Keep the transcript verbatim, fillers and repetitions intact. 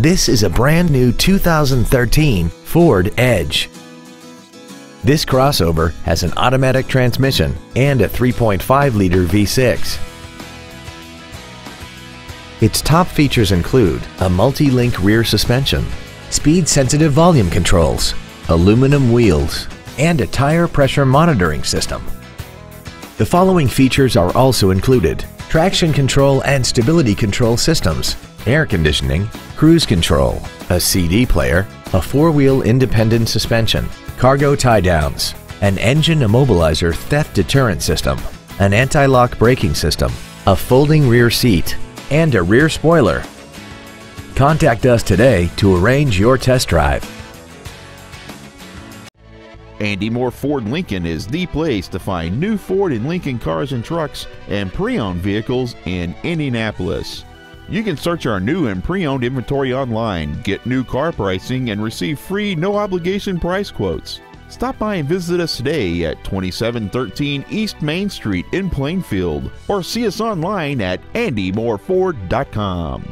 This is a brand new two thousand thirteen Ford Edge. This crossover has an automatic transmission and a three point five liter V six. Its top features include a multi-link rear suspension, speed-sensitive volume controls, aluminum wheels, and a tire pressure monitoring system. The following features are also included: traction control and stability control systems, air conditioning, cruise control, a C D player, a four-wheel independent suspension, cargo tie-downs, an engine immobilizer theft deterrent system, an anti-lock braking system, a folding rear seat, and a rear spoiler. Contact us today to arrange your test drive. Andy Mohr Ford Lincoln is the place to find new Ford and Lincoln cars and trucks and pre-owned vehicles in Indianapolis. You can search our new and pre-owned inventory online, get new car pricing, and receive free no-obligation price quotes. Stop by and visit us today at twenty-seven thirteen East Main Street in Plainfield, or see us online at andy mohr ford dot com.